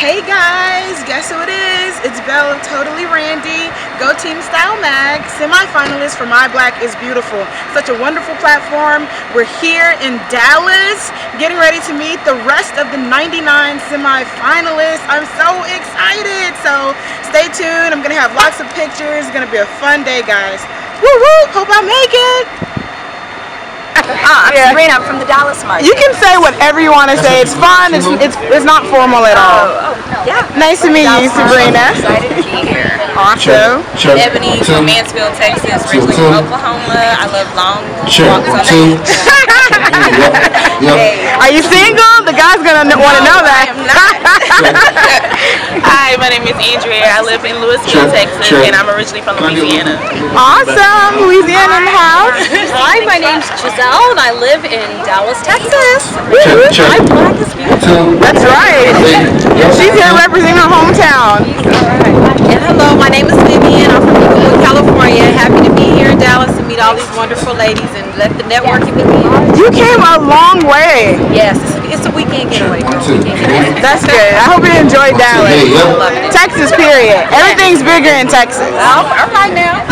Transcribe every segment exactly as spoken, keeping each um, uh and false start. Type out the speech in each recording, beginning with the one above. Hey guys, guess who it is? It's Belle of Totally Randy, Go Team Style Mag, semi-finalist for My Black is Beautiful. Such a wonderful platform. We're here in Dallas, getting ready to meet the rest of the ninety-nine semi-finalists. I'm so excited, so stay tuned. I'm gonna have lots of pictures. It's gonna be a fun day, guys. Woo woo, hope I make it. Ah, I'm yeah. Sabrina, I'm from the Dallas market. You can say whatever you want to say. It's fun. It's it's, it's not formal at all. Oh, oh no. Yeah. Nice to meet you, Sabrina. I'm excited to be here. Awesome. Sure. Sure. Ebony from Mansfield, Texas, originally from Oklahoma. I love long sure. walks on the beach. Are you single? The guy's gonna no, want to know that. I am not. Hi, my name is Andrea. I live in Louisville, sure. Texas, sure. and I'm originally from Louisiana. Awesome, Louisiana in the house. Hi, my name's Giselle. And I live in Dallas, Texas. Sure, sure. My Black is Beautiful. That's right. She's here representing her hometown. And hello, my name is Vivian. I'm from Inglewood, California. Happy to be here in Dallas to meet all these wonderful ladies and let the networking begin. You came a long way. Yes, it's a weekend getaway. That's good. I hope you enjoyed Dallas. I love it. Texas, period. Everything's bigger in Texas. All right now.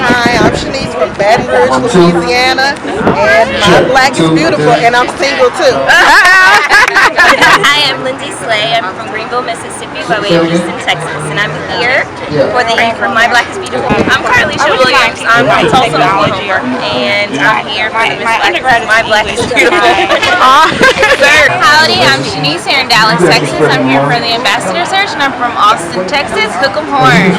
Hi, I'm Shanice from Baton Rouge, Louisiana, and My Black is Beautiful, and I'm single too. Hi, I'm Lindsay Slay. I'm from Greenville, Mississippi, by way of Houston, Texas, and I'm here for the for My Black is Beautiful. I'm Carly Shill. I'm from Tulsa, Oklahoma, and I'm here for the Miss Black is My Black is Beautiful. Howdy, I'm Shanice here in Dallas, Texas. I'm here for the Ambassador Search, and I'm from Austin, Texas. Hook 'em horn.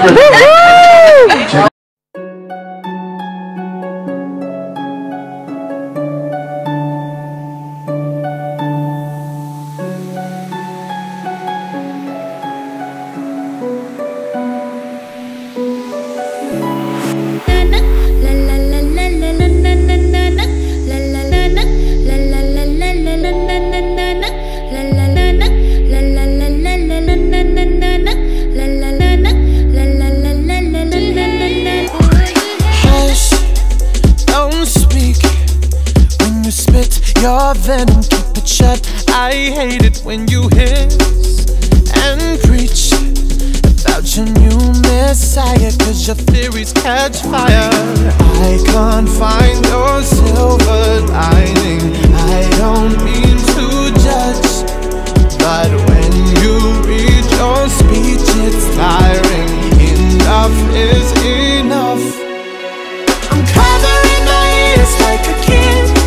Your venom, keep it shut. I hate it when you hiss and preach about your new messiah, cause your theories catch fire. I can't find your silver lining. I don't mean to judge, but when you read your speech, it's tiring. Enough is enough. I'm covering my ears like a kid.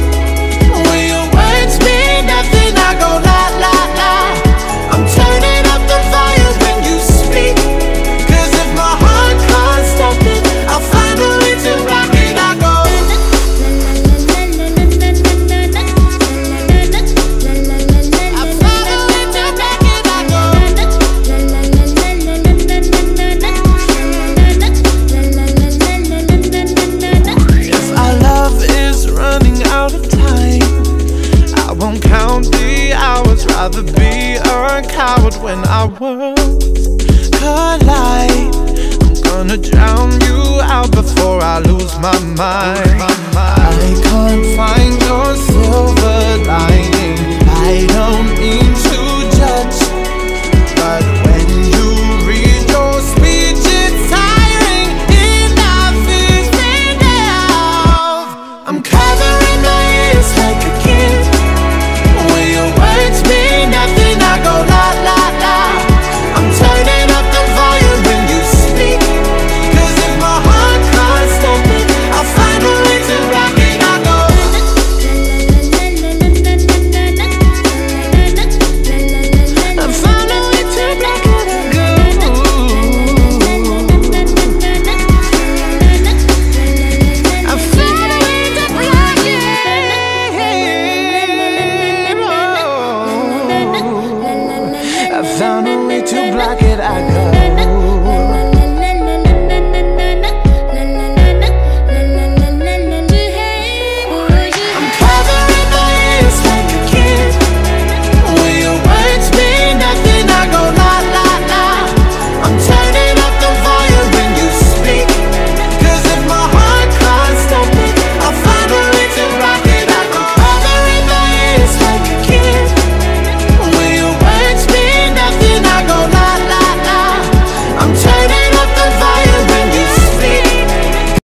When our worlds collide, I'm gonna drown you out before I lose my mind. I can't find your silver lining. I don't mean to judge, but when you read your speech, it's tiring. Enough is enough. I'm covering my ears like a kid. When your words mean nothing, I go la la. Found a way to block it, I go.